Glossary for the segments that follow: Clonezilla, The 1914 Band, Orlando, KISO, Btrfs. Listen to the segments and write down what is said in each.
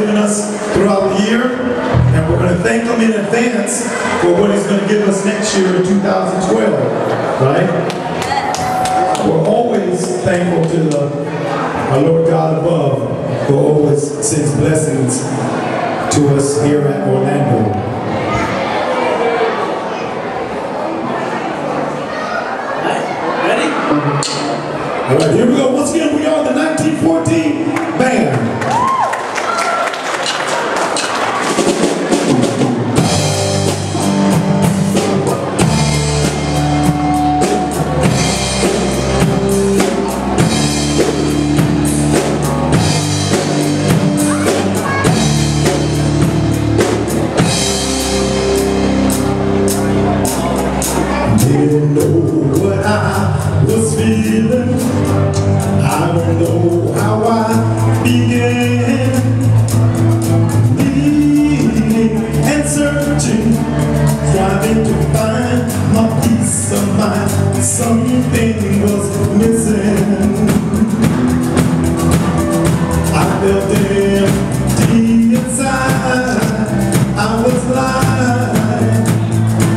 given us throughout the year, and we're going to thank him in advance for what he's going to give us next year in 2012, right? We're always thankful to our Lord God above, who always sends blessings to us here at Orlando. All right, here we go. Once again, we are the 1914 Band. I don't know how I began, needing and searching, trying to find my peace of mind. Something was missing. I felt empty inside. I was blind,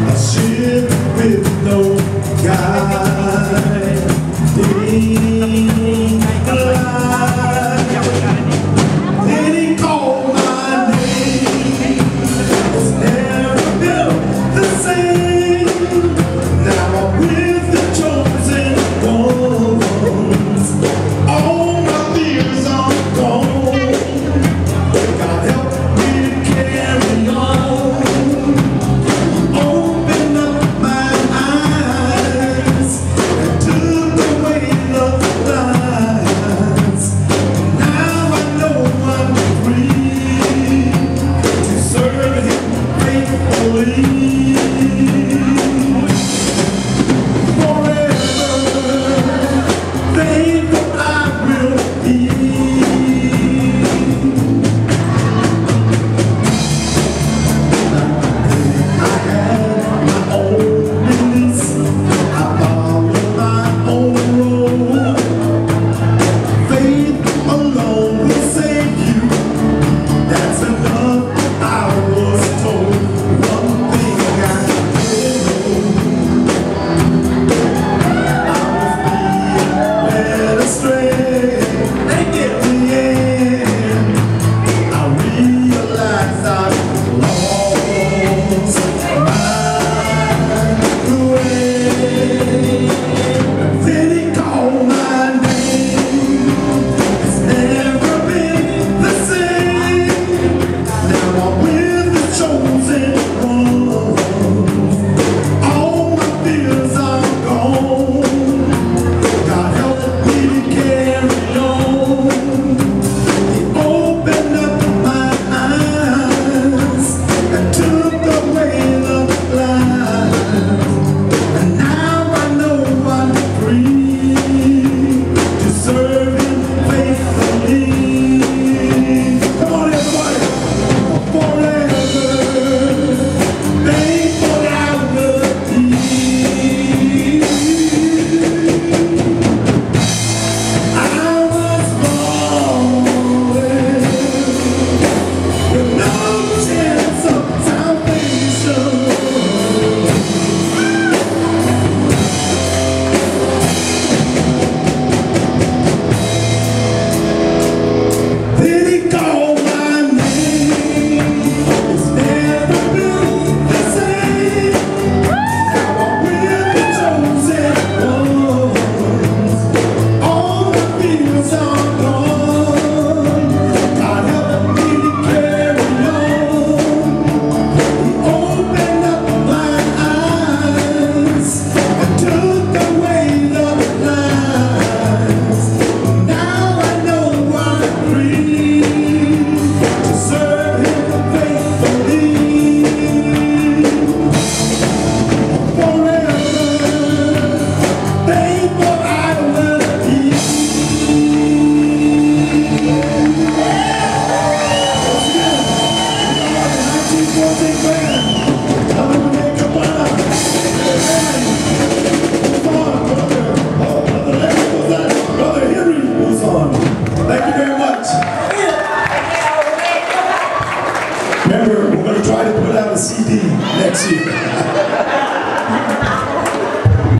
a ship with no guide. Then he called my name. It's never been the same. Now I'm with the chosen ones. All my fears are gone. Remember, we're going to try to put out a CD next year.